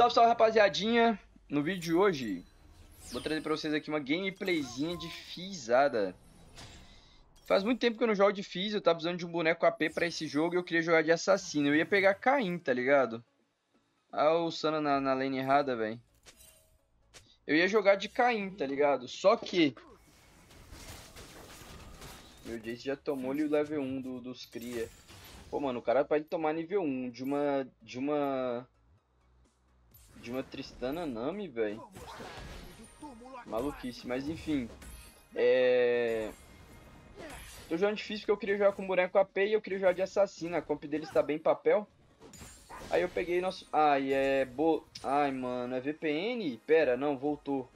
Salve, salve, rapaziadinha. No vídeo de hoje, vou trazer pra vocês aqui uma gameplayzinha de Fizzada. Faz muito tempo que eu não jogo de Fizz, eu tava precisando de um boneco AP pra esse jogo e eu queria jogar de assassino. Eu ia pegar Kayn, tá ligado? Ah, o Sana na lane errada, velho. Eu ia jogar de Kayn, tá ligado? Só que... meu Jayce já tomou ali o level 1 dos cria. Pô, mano, o cara pode tomar nível 1 de uma Tristana Nami, velho. Maluquice, mas enfim. Tô jogando difícil porque eu queria jogar com boneco AP e eu queria jogar de assassina. A comp deles tá bem papel. Aí eu peguei nosso... ai, é... ai, mano, é VPN? Pera, não, voltou.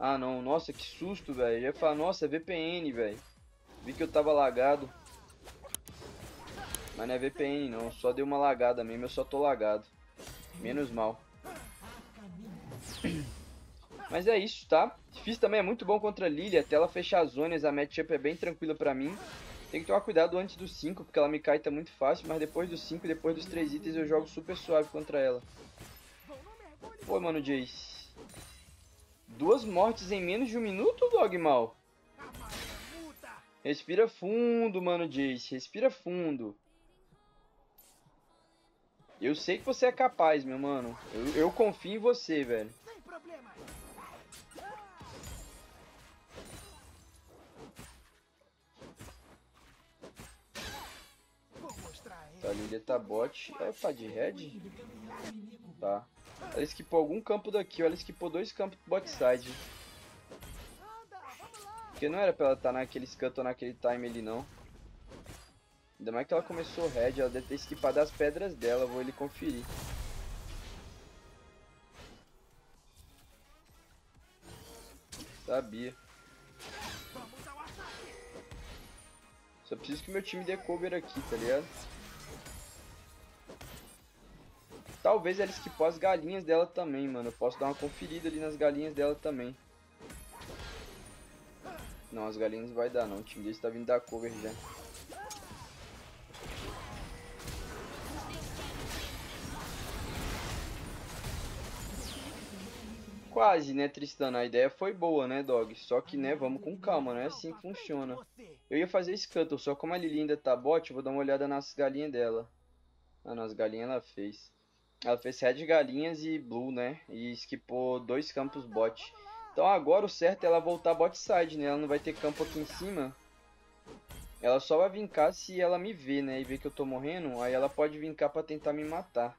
Ah, não, nossa, que susto, velho. Eu ia falar, nossa, é VPN, velho. Vi que eu tava lagado. Mas não é VPN, não. Só deu uma lagada mesmo, eu só tô lagado. Menos mal. Mas é isso, tá? Fizz também é muito bom contra a Lilia. Até ela fechar as zonas, a matchup é bem tranquila pra mim. Tem que tomar cuidado antes dos 5, porque ela me cai tá muito fácil. Mas depois dos 5, depois dos 3 itens, eu jogo super suave contra ela. Pô, mano, Jayce. 2 mortes em menos de 1 minuto, dog mal. Respira fundo, mano, Jayce. Respira fundo. Eu sei que você é capaz, meu mano. Eu confio em você, velho. Tá, a Lilia tá bot. É, tá de head? Tá. Ela esquipou algum campo daqui, ó. Ela esquipou 2 campos do bot side. Porque não era pra ela estar naquele scan ou naquele time ali, não. Ainda mais que ela começou red, ela deve ter esquipado as pedras dela, vou ele conferir. Sabia. Só preciso que meu time dê cover aqui, tá ligado? Talvez ela esquipou as galinhas dela também, mano. Eu posso dar uma conferida ali nas galinhas dela também. Não, as galinhas não vai dar não, o time dele tá vindo dar cover já. Quase, né, Tristana? A ideia foi boa, né, dog? Só que, né, vamos com calma, não é assim que funciona. Eu ia fazer Scuttle, só como a Lili ainda tá bot, eu vou dar uma olhada nas galinhas dela. Ah, nas galinhas ela fez. Ela fez red galinhas e blue, né? E esquipou 2 campos bot. Então agora o certo é ela voltar bot side, né? Ela não vai ter campo aqui em cima. Ela só vai vincar se ela me ver, né? E ver que eu tô morrendo, aí ela pode vincar pra tentar me matar.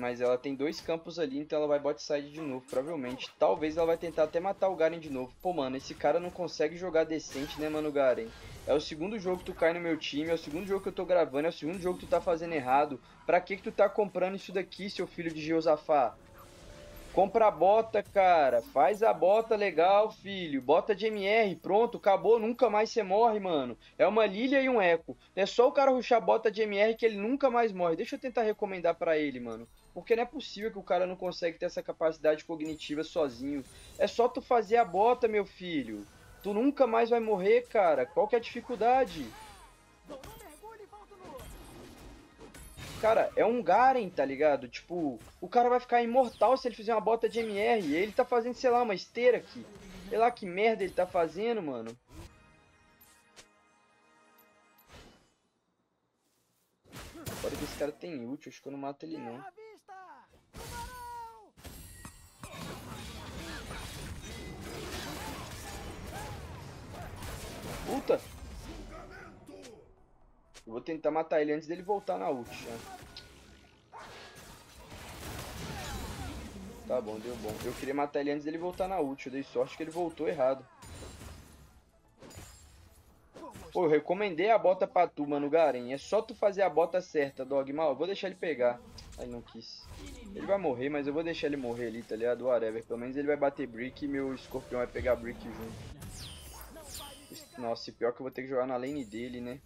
Mas ela tem 2 campos ali, então ela vai bot side de novo, provavelmente. Talvez ela vai tentar até matar o Garen de novo. Pô, mano, esse cara não consegue jogar decente, né, mano, Garen? É o segundo jogo que tu cai no meu time, é o segundo jogo que eu tô gravando, é o segundo jogo que tu tá fazendo errado. Pra que tu tá comprando isso daqui, seu filho de Jeosafá? Compra a bota, cara. Faz a bota legal, filho. Bota de MR, pronto, acabou, nunca mais você morre, mano. É uma Lilia e um Eco. É só o cara rushar a bota de MR que ele nunca mais morre. Deixa eu tentar recomendar pra ele, mano. Porque não é possível que o cara não consegue ter essa capacidade cognitiva sozinho. É só tu fazer a bota, meu filho. Tu nunca mais vai morrer, cara. Qual que é a dificuldade? Cara, é um Garen, tá ligado? Tipo, o cara vai ficar imortal se ele fizer uma bota de MR. Ele tá fazendo, sei lá, uma esteira aqui. Sei lá que merda ele tá fazendo, mano. Agora que esse cara tem ult, acho que eu não mato ele, não. Puta! Eu vou tentar matar ele antes dele voltar na ult, né? Tá bom, deu bom. Eu queria matar ele antes dele voltar na ult. Eu dei sorte que ele voltou errado. Pô, eu recomendei a bota pra tu, mano, Garen. É só tu fazer a bota certa, dog. Mal, eu vou deixar ele pegar. Ai, não quis. Ele vai morrer, mas eu vou deixar ele morrer ali, tá ligado? Whatever. Pelo menos ele vai bater brick e meu escorpião vai pegar brick junto. Nossa, e pior que eu vou ter que jogar na lane dele, né?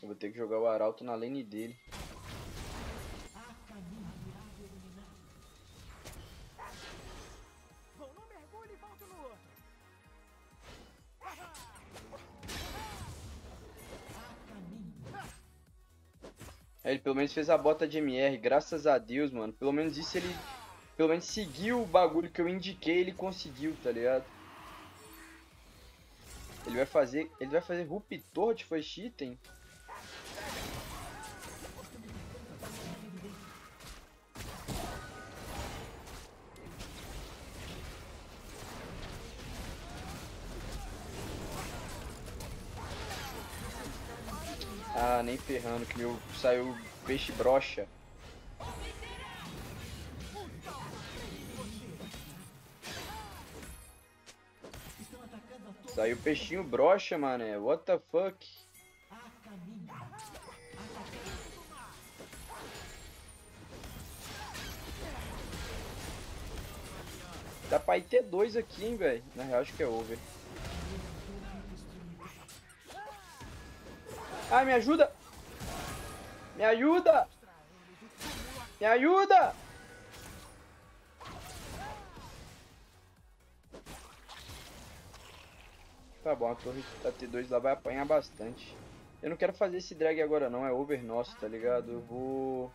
Eu vou ter que jogar o Arauto na lane dele. Ele pelo menos fez a bota de MR, graças a Deus, mano. Pelo menos isso ele... Pelo menos seguiu o bagulho que eu indiquei, ele conseguiu, tá ligado? Ele vai fazer Ruptor de First Item. Ah, nem ferrando, que meu saiu peixe brocha. Saiu peixinho brocha, mané. What the fuck? Dá pra ir ter dois aqui, hein, velho. Na real, acho que é over. Ai, me ajuda! Me ajuda! Me ajuda! Tá bom, a torre da T2 lá vai apanhar bastante. Eu não quero fazer esse drag agora não, é over nosso, tá ligado? Eu vou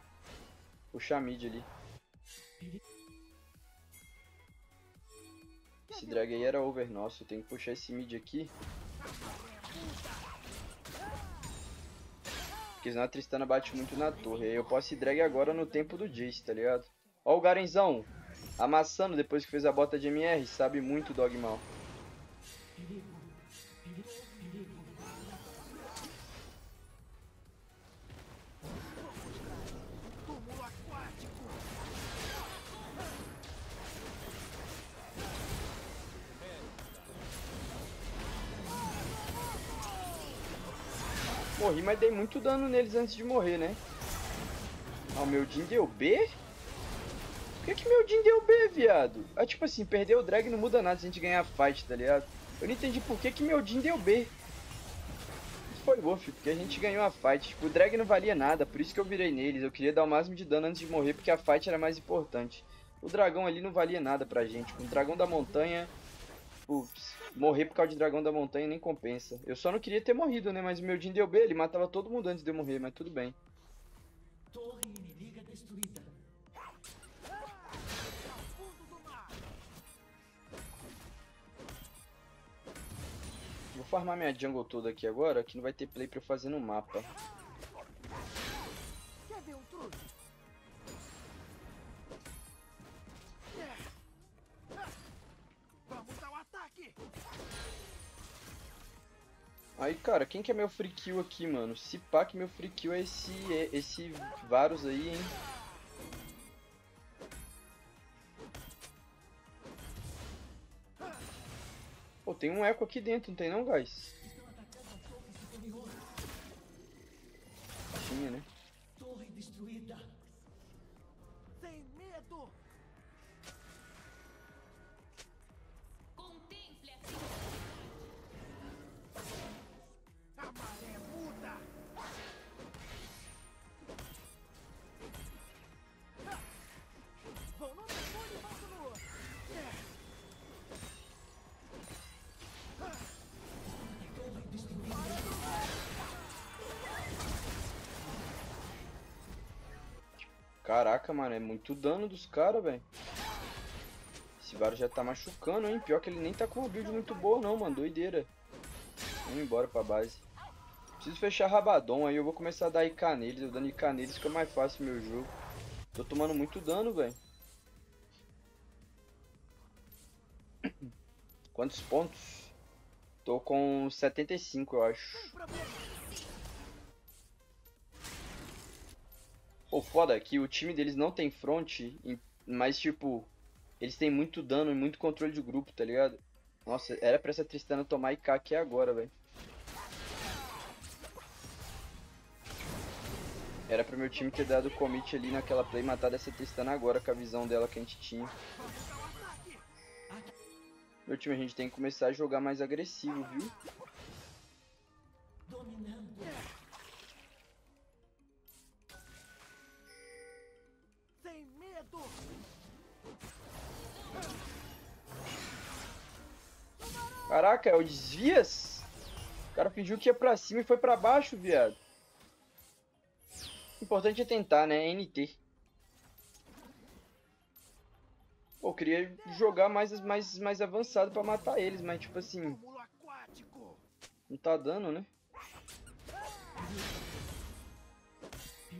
puxar mid ali. Esse drag aí era over nosso, eu tenho que puxar esse mid aqui. Porque senão a Tristana bate muito na torre. Aí eu posso ir drag agora no tempo do Jayce, tá ligado? Ó o Garenzão, amassando depois que fez a bota de MR, sabe muito dogmal. Morri, mas dei muito dano neles antes de morrer, né? Ah, o meu Jin deu B? Por que que meu Jin deu B, viado? Ah, tipo assim, perder o drag não muda nada se a gente ganhar a fight, tá ligado? Eu não entendi por que que meu Jin deu B. Isso foi bom, filho, porque a gente ganhou a fight. Tipo, o drag não valia nada, por isso que eu virei neles. Eu queria dar o máximo de dano antes de morrer, porque a fight era mais importante. O dragão ali não valia nada pra gente. Com o dragão da montanha... Ups, morrer por causa de dragão da montanha nem compensa. Eu só não queria ter morrido, né? Mas o meu Jin deu B, ele matava todo mundo antes de eu morrer, mas tudo bem. Torre inimiga destruída. Vou farmar minha jungle toda aqui agora, que não vai ter play pra eu fazer no mapa. Quer ver um truque? Aí, cara, quem que é meu free kill aqui, mano? Se pá que meu free kill é esse Varus aí, hein? Pô, tem um eco aqui dentro, não tem não, guys? Tinha, né? Torre destruída. Sem medo. Caraca, mano, é muito dano dos caras, velho. Esse Varus já tá machucando, hein? Pior que ele nem tá com uma build muito boa não, mano. Doideira. Vamos embora pra base. Preciso fechar Rabadon, aí eu vou começar a dar IK neles. Eu dando IK neles que é mais fácil meu jogo. Tô tomando muito dano, velho. Quantos pontos? Tô com 75, eu acho. Pô, foda é que o time deles não tem front, mas tipo, eles têm muito dano e muito controle de grupo, tá ligado? Nossa, era pra essa Tristana tomar IK aqui agora, velho. Era pro meu time ter dado o commit ali naquela play e matar essa Tristana agora com a visão dela que a gente tinha. Meu time, a gente tem que começar a jogar mais agressivo, viu? Caraca, é o desvias? O cara fingiu que ia pra cima e foi pra baixo, viado. O importante é tentar, né? NT. Pô, eu queria jogar mais avançado pra matar eles, mas tipo assim... Não tá dando, né?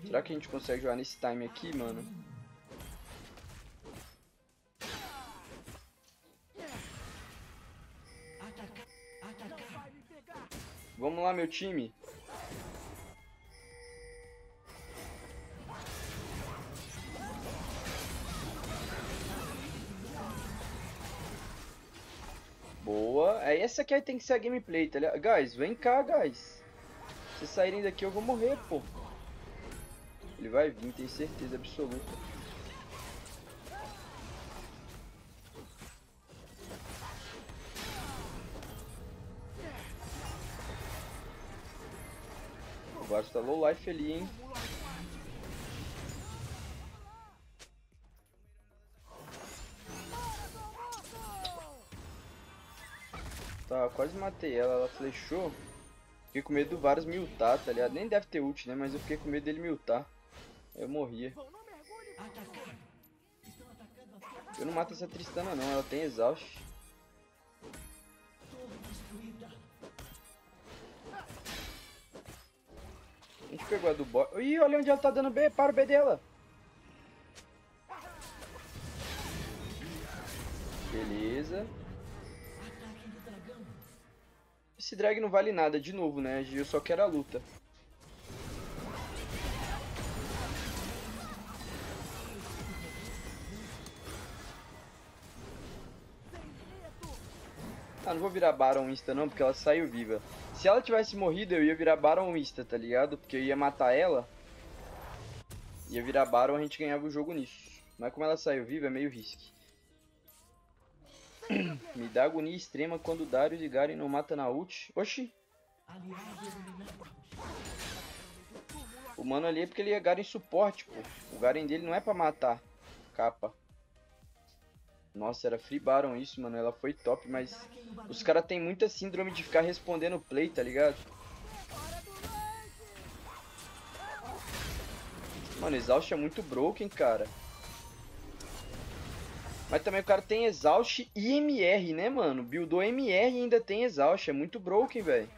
Será que a gente consegue jogar nesse time aqui, mano? Vamos lá, meu time. Boa. É essa que aí tem que ser a gameplay, tá ligado? Guys, vem cá, guys. Se vocês saírem daqui eu vou morrer, pô. Ele vai vir, tenho certeza absoluta. O Varus tá low life ali, hein? Tá, quase matei ela, ela flechou. Fiquei com medo do Varus me ultar, tá ligado? Nem deve ter ult, né? Mas eu fiquei com medo dele me ultar. Eu morria. Eu não mato essa Tristana não, ela tem exaust. A gente pegou a do boss. Ih, olha onde ela tá dando B, para o B dela. Beleza. Esse drag não vale nada, de novo, né? Eu só quero a luta. Ah, não vou virar Baron Insta não, porque ela saiu viva. Se ela tivesse morrido, eu ia virar Baron Insta, tá ligado? Porque eu ia matar ela. Ia virar Baron, a gente ganhava o jogo nisso. Mas como ela saiu viva, é meio risky. Me dá agonia extrema quando Darius e Garen não matam na ult. Oxi! O mano ali é porque ele é Garen suporte, pô. O Garen dele não é pra matar. Capa. Nossa, era Free Baron isso, mano. Ela foi top, mas... Os caras tem muita síndrome de ficar respondendo play, tá ligado? Mano, Exhaust é muito broken, cara. Mas também o cara tem Exhaust e MR, né, mano? Buildou MR e ainda tem Exhaust. É muito broken, velho.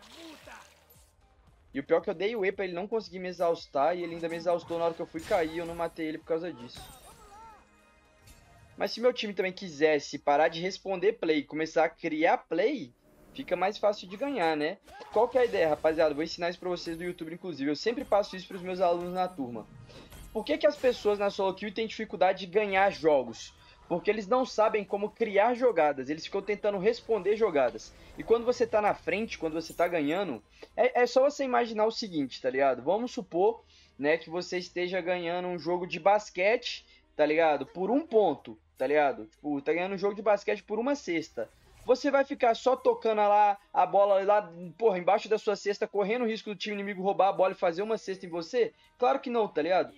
E o pior é que eu dei o E pra ele não conseguir me exaustar. E ele ainda me exaustou na hora que eu fui cair. Eu não matei ele por causa disso. Mas se meu time também quisesse parar de responder play e começar a criar play, fica mais fácil de ganhar, né? Qual que é a ideia, rapaziada? Vou ensinar isso pra vocês do YouTube, inclusive. Eu sempre passo isso pros meus alunos na turma. Por que que as pessoas na solo queue têm dificuldade de ganhar jogos? Porque eles não sabem como criar jogadas, eles ficam tentando responder jogadas. E quando você tá na frente, quando você tá ganhando, é só você imaginar o seguinte, tá ligado? Vamos supor, né, que você esteja ganhando um jogo de basquete, tá ligado? Por um ponto, tá ligado? Tipo, tá ganhando um jogo de basquete por uma cesta. Você vai ficar só tocando lá a bola lá, porra, embaixo da sua cesta, correndo o risco do time inimigo roubar a bola e fazer uma cesta em você? Claro que não, tá ligado?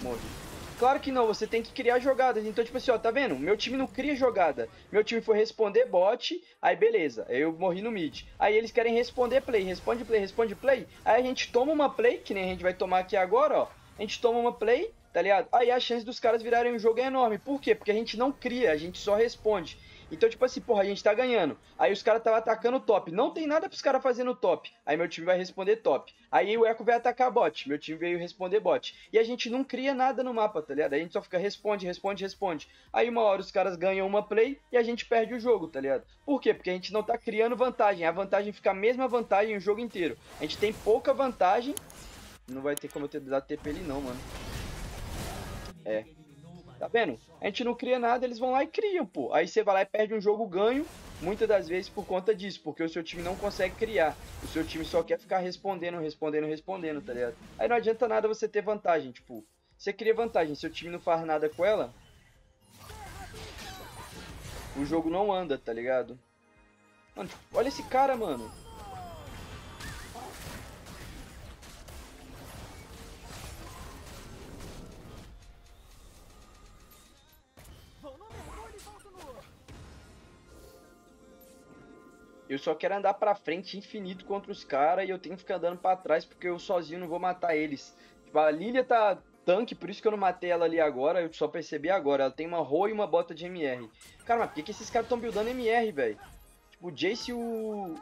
Morri. Claro que não, você tem que criar jogadas. Então, tipo assim, ó, tá vendo? Meu time não cria jogada. Meu time foi responder bot, aí beleza, eu morri no mid. Aí eles querem responder play, responde play, responde play. Aí a gente toma uma play, que nem a gente vai tomar aqui agora, ó. A gente toma uma play, tá ligado? Aí a chance dos caras virarem um jogo é enorme. Por quê? Porque a gente não cria, a gente só responde. Então, tipo assim, porra, a gente tá ganhando. Aí os caras tava atacando top. Não tem nada pros caras fazendo top. Aí meu time vai responder top. Aí o Eco vai atacar bot. Meu time veio responder bot. E a gente não cria nada no mapa, tá ligado? A gente só fica responde, responde, responde. Aí uma hora os caras ganham uma play e a gente perde o jogo, tá ligado? Por quê? Porque a gente não tá criando vantagem. A vantagem fica a mesma vantagem o jogo inteiro. A gente tem pouca vantagem. Não vai ter como eu ter dado TP ali não, mano. É. Tá vendo? A gente não cria nada, eles vão lá e criam, pô. Aí você vai lá e perde um jogo ganho, muitas das vezes por conta disso, porque o seu time não consegue criar. O seu time só quer ficar respondendo, respondendo, respondendo, tá ligado? Aí não adianta nada você ter vantagem, tipo... Você cria vantagem, seu time não faz nada com ela... O jogo não anda, tá ligado? Mano, tipo, olha esse cara, mano! Eu só quero andar pra frente infinito contra os caras e eu tenho que ficar andando pra trás porque eu sozinho não vou matar eles. Tipo, a Lilia tá tanque, por isso que eu não matei ela ali agora, eu só percebi agora. Ela tem uma Roa e uma bota de MR. Cara, mas por que esses caras tão buildando MR, velho? Tipo, o Jayce O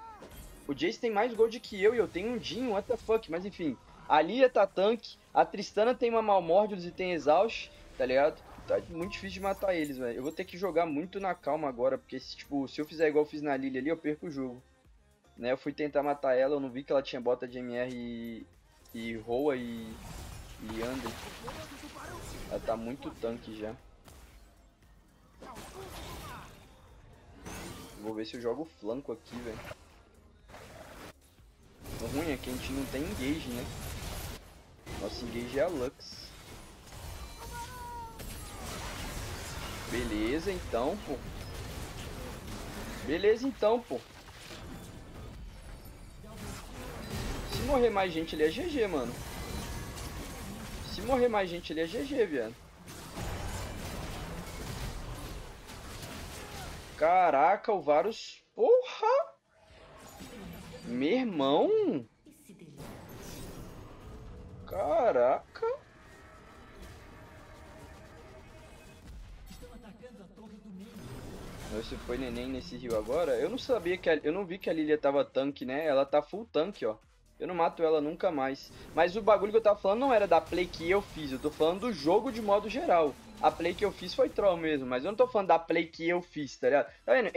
Jayce tem mais gold que eu e eu tenho um Jin, what the fuck, mas enfim. A Lilia tá tanque, a Tristana tem uma Malmórdios e tem Exhaust, tá ligado? Tá muito difícil de matar eles, velho. Eu vou ter que jogar muito na calma agora, porque tipo, se eu fizer igual eu fiz na Lilia ali, eu perco o jogo. Né, eu fui tentar matar ela, eu não vi que ela tinha bota de MR e Roa e Under. Ela tá muito tanque já. Vou ver se eu jogo o flanco aqui, velho. O ruim é que a gente não tem engage, né? Nosso engage é a Lux. Beleza, então, pô. Se morrer mais gente, ele é GG, mano. Viado. Caraca, o Varus... Porra! Meu irmão! Caraca! Você foi neném nesse rio agora? Eu não sabia que... Eu não vi que a Lilia tava tanque, né? Ela tá full tanque, ó. Eu não mato ela nunca mais. Mas o bagulho que eu tava falando não era da play que eu fiz. Eu tô falando do jogo de modo geral. A play que eu fiz foi troll mesmo. Mas eu não tô falando da play que eu fiz, tá ligado? Tá vendo?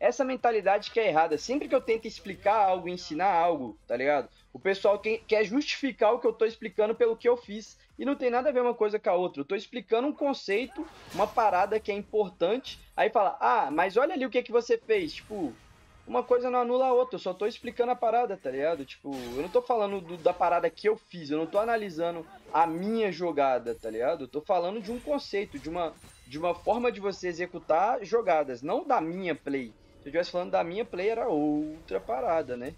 Essa mentalidade que é errada. Sempre que eu tento explicar algo, ensinar algo, tá ligado? O pessoal quer justificar o que eu tô explicando pelo que eu fiz. E não tem nada a ver uma coisa com a outra. Eu tô explicando um conceito, uma parada que é importante. Aí fala, ah, mas olha ali o que é que você fez. Tipo... Uma coisa não anula a outra, eu só tô explicando a parada, tá ligado? Tipo, eu não tô falando da parada que eu fiz, eu não tô analisando a minha jogada, tá ligado? Eu tô falando de um conceito, de uma forma de você executar jogadas, não da minha play. Se eu estivesse falando da minha play, era outra parada, né?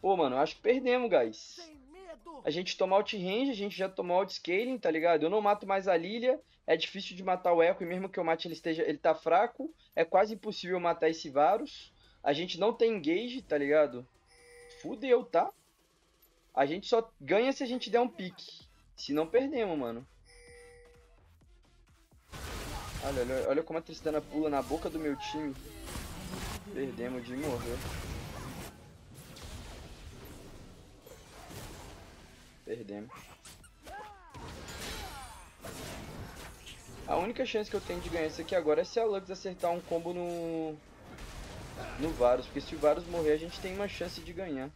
Pô, mano, acho que perdemos, guys. A gente toma outrange, a gente já tomou outscaling, tá ligado? Eu não mato mais a Lilia. É difícil de matar o Eco e mesmo que eu mate ele tá fraco. É quase impossível matar esse Varus. A gente não tem engage, tá ligado? Fudeu, tá? A gente só ganha se a gente der um pique. Se não, perdemos, mano. Olha como a Tristana pula na boca do meu time. Perdemos, o Jin morreu. Perdemos. A única chance que eu tenho de ganhar isso aqui agora é se a Lux acertar um combo no Varus, porque se o Varus morrer a gente tem uma chance de ganhar.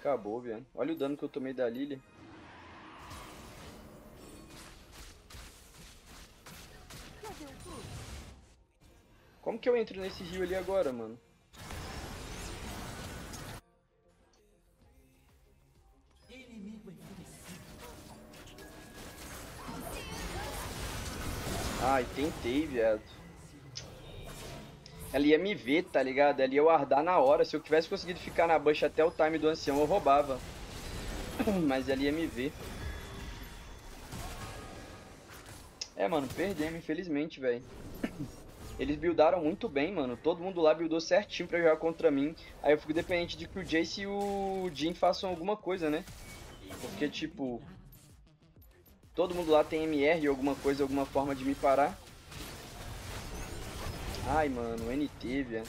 Acabou, velho. Olha o dano que eu tomei da Lilia. Como que eu entro nesse rio ali agora, mano? Ai, tentei, viado. Ela ia me ver, tá ligado? Ela ia guardar na hora. Se eu tivesse conseguido ficar na bush até o time do ancião, eu roubava. Mas ela ia me ver. É, mano, perdemos, infelizmente, velho. Eles buildaram muito bem, mano. Todo mundo lá buildou certinho pra jogar contra mim. Aí eu fico dependente de que o Jayce e o Jin façam alguma coisa, né? Porque, tipo... Todo mundo lá tem MR, alguma coisa, alguma forma de me parar. Ai, mano, NT, velho.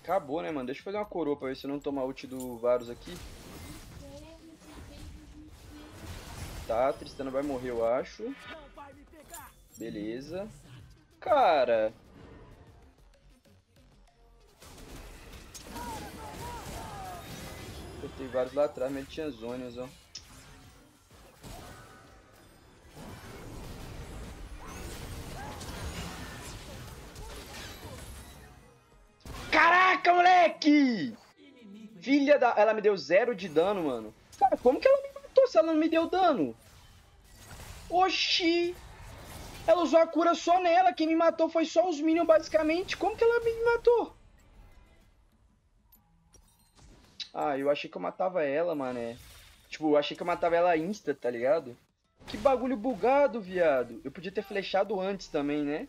Acabou, né, mano? Deixa eu fazer uma coroa pra ver se eu não tomar ult do Varus aqui. Tá, a Tristana vai morrer, eu acho. Beleza. Cara... Tem vários lá atrás, mas ele tinha zonas, ó. Caraca, moleque! Filha da... Ela me deu 0 de dano, mano. Cara, como que ela me matou se ela não me deu dano? Oxi! Ela usou a cura só nela. Quem me matou foi só os minions, basicamente. Como que ela me matou? Ah, eu achei que eu matava ela, mané. Tipo, eu achei que eu matava ela insta, tá ligado? Que bagulho bugado, viado. Eu podia ter flechado antes também, né?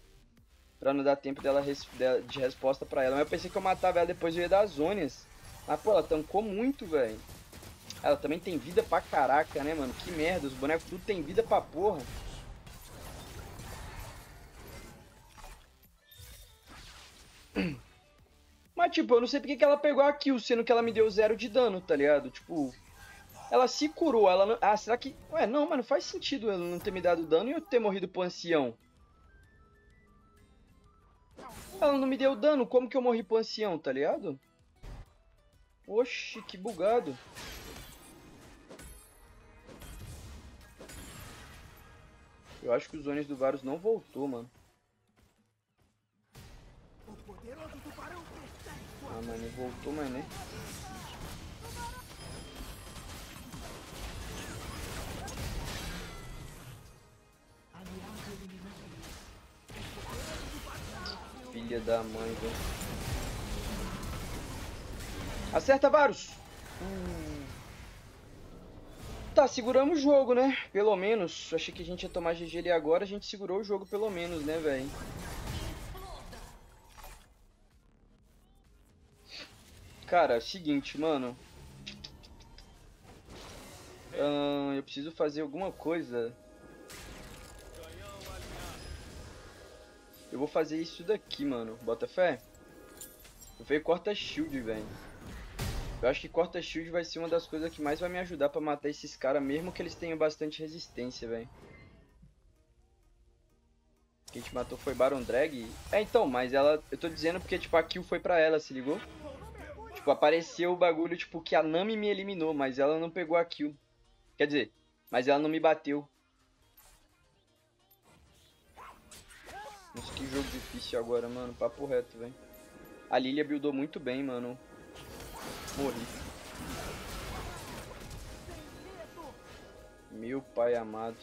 Pra não dar tempo dela de resposta pra ela. Mas eu pensei que eu matava ela depois de eu ia das zonas. Mas, pô, ela tancou muito, velho. Ela também tem vida pra caraca, né, mano? Que merda, os bonecos tudo tem vida pra porra. Mas, tipo, eu não sei porque que ela pegou a kill, sendo que ela me deu 0 de dano, tá ligado? Tipo, ela se curou, ela não... Ah, será que... Ué, não, mano, faz sentido ela não ter me dado dano e eu ter morrido pro ancião. Ela não me deu dano, como que eu morri pro ancião, tá ligado? Oxi, que bugado. Eu acho que os zones do Varus não voltou, mano. Ah, mano, voltou, mas né? Filha da mãe, velho. Acerta, Varus! Tá, seguramos o jogo, né? Pelo menos. Achei que a gente ia tomar GG ali agora. A gente segurou o jogo pelo menos, né, velho? Cara, é o seguinte, mano. Eu preciso fazer alguma coisa. Eu vou fazer isso daqui, mano. Bota fé? Eu falei corta shield, velho. Eu acho que corta shield vai ser uma das coisas que mais vai me ajudar pra matar esses caras, mesmo que eles tenham bastante resistência, velho. O que a gente matou foi Baron Drag. É, então, mas ela... Eu tô dizendo porque, tipo, a kill foi pra ela, se ligou? Tipo, apareceu o bagulho, tipo, que a Nami me eliminou, mas ela não pegou a kill. Quer dizer, mas ela não me bateu. Nossa, que jogo difícil agora, mano. Papo reto, velho. A Lilia buildou muito bem, mano. Morri. Meu pai amado.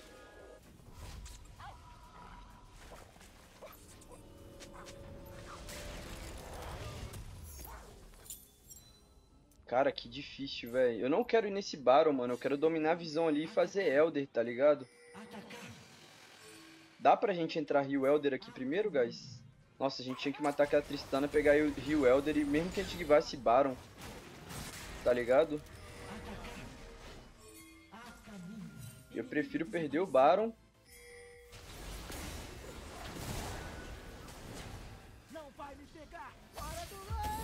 Cara, que difícil, velho. Eu não quero ir nesse Baron, mano. Eu quero dominar a visão ali e fazer Elder, tá ligado? Dá pra gente entrar Rio Elder aqui primeiro, guys? Nossa, a gente tinha que matar aquela Tristana, pegar o Rio Elder e mesmo que a gente givasse Baron. Tá ligado? Eu prefiro perder o Baron. Não vai me pegar. Para do lado.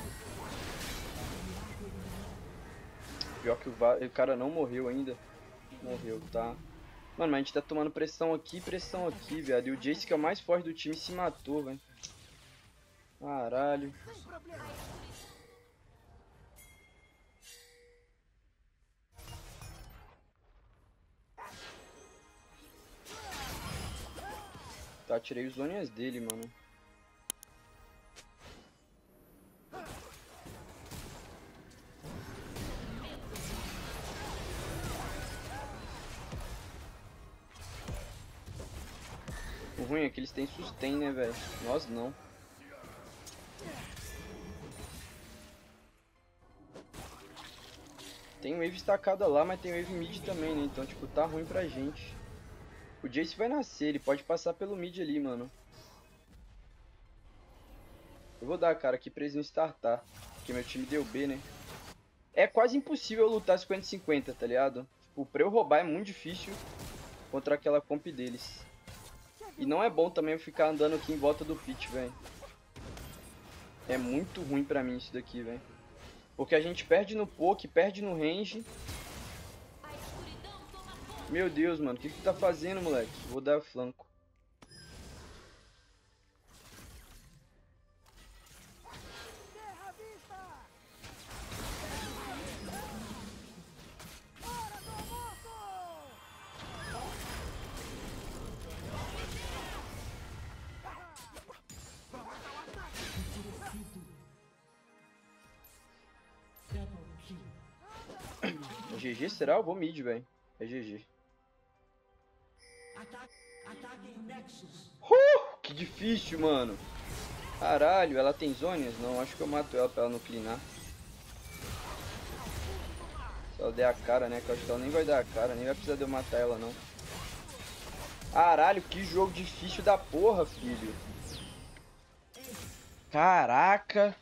Pior que o cara não morreu ainda. Morreu, tá. Mano, mas a gente tá tomando pressão aqui, velho. E o Jayce, que é o mais forte do time, se matou, velho. Caralho. Tá, tirei os zoninhas dele, mano. O ruim é que eles têm sustain, né, velho? Nós não. Tem wave estacada lá, mas tem wave mid também, né? Então, tipo, tá ruim pra gente. O Jayce vai nascer, ele pode passar pelo mid ali, mano. Eu vou dar, cara, aqui pra eles não startar. Porque meu time deu B, né? É quase impossível eu lutar 50-50, tá ligado? Tipo, pra eu roubar é muito difícil contra aquela comp deles. E não é bom também eu ficar andando aqui em volta do pit, velho. É muito ruim pra mim isso daqui, velho. Porque a gente perde no poke, perde no range. Meu Deus, mano. O que tu tá fazendo, moleque? Vou dar flanco. GG será? Eu vou mid, velho. É GG. Que difícil, mano. Caralho, ela tem zonas? Não, acho que eu mato ela pra ela não clinar. Se ela der a cara, né? Que eu acho que ela nem vai dar a cara, nem vai precisar de eu matar ela, não. Caralho, que jogo difícil da porra, filho. Caraca.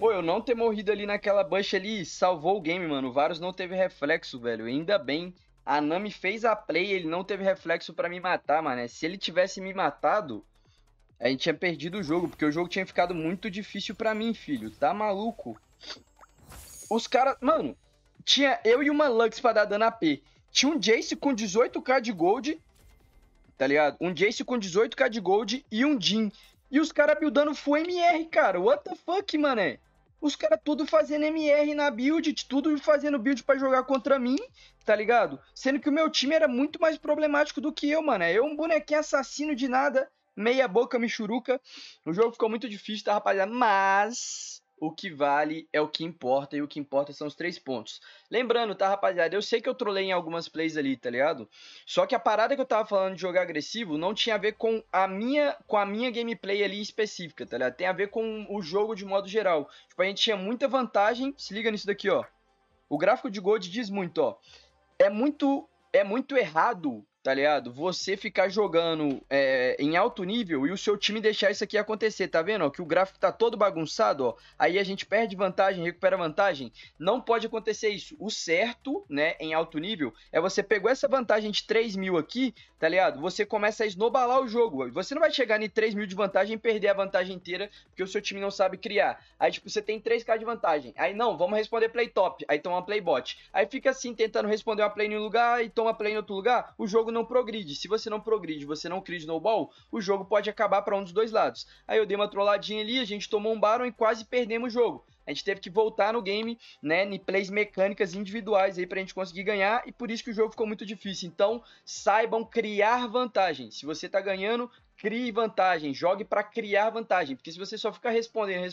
Pô, eu não ter morrido ali naquela bush ali salvou o game, mano. O Varus não teve reflexo, velho. Ainda bem. A Nami fez a play e ele não teve reflexo pra me matar, mano. Se ele tivesse me matado, a gente tinha perdido o jogo. Porque o jogo tinha ficado muito difícil pra mim, filho. Tá maluco? Os caras... Mano, tinha eu e uma Lux pra dar dano AP. Tinha um Jayce com 18k de gold, tá ligado? Um Jayce com 18k de gold e um Jin. E os caras buildando full MR, cara. What the fuck, mané? Os caras tudo fazendo MR na build, tudo fazendo build pra jogar contra mim, tá ligado? Sendo que o meu time era muito mais problemático do que eu, mano. Eu um bonequinho assassino de nada, meia boca michuruca. O jogo ficou muito difícil, tá, rapaziada? Mas o que vale é o que importa, e o que importa são os 3 pontos. Lembrando, tá, rapaziada? Eu sei que eu trolei em algumas plays ali, tá ligado? Só que a parada que eu tava falando de jogar agressivo não tinha a ver com a minha gameplay ali específica, tá ligado? Tem a ver com o jogo de modo geral. Tipo, a gente tinha muita vantagem. Se liga nisso daqui, ó. O gráfico de gold diz muito, ó. É muito errado, tá ligado? Você ficar jogando em alto nível e o seu time deixar isso aqui acontecer, tá vendo? Ó, que o gráfico tá todo bagunçado, ó. Aí a gente perde vantagem, recupera vantagem. Não pode acontecer isso. O certo, né, em alto nível, é você pegou essa vantagem de 3 mil aqui, tá ligado? Você começa a esnobalar o jogo. Você não vai chegar em 3 mil de vantagem e perder a vantagem inteira, porque o seu time não sabe criar. Aí, tipo, você tem 3k de vantagem. Aí, não, vamos responder play top. Aí toma play bot. Aí fica assim, tentando responder uma play em um lugar e toma play em outro lugar. O jogo não progride. Se você não progride, você não cria snowball, o jogo pode acabar para um dos dois lados. Aí eu dei uma trolladinha ali, a gente tomou um Baron e quase perdemos o jogo. A gente teve que voltar no game, né, em plays mecânicas individuais aí pra gente conseguir ganhar, e por isso que o jogo ficou muito difícil. Então, saibam criar vantagem. Se você tá ganhando, crie vantagem, jogue pra criar vantagem, porque se você só ficar respondendo,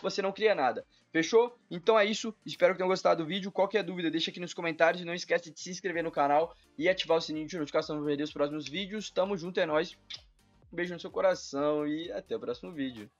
você não cria nada. Fechou? Então é isso, espero que tenham gostado do vídeo. Qualquer dúvida, deixa aqui nos comentários e não esquece de se inscrever no canal e ativar o sininho de notificação para não perder os próximos vídeos. Tamo junto, é nóis. Um beijo no seu coração e até o próximo vídeo.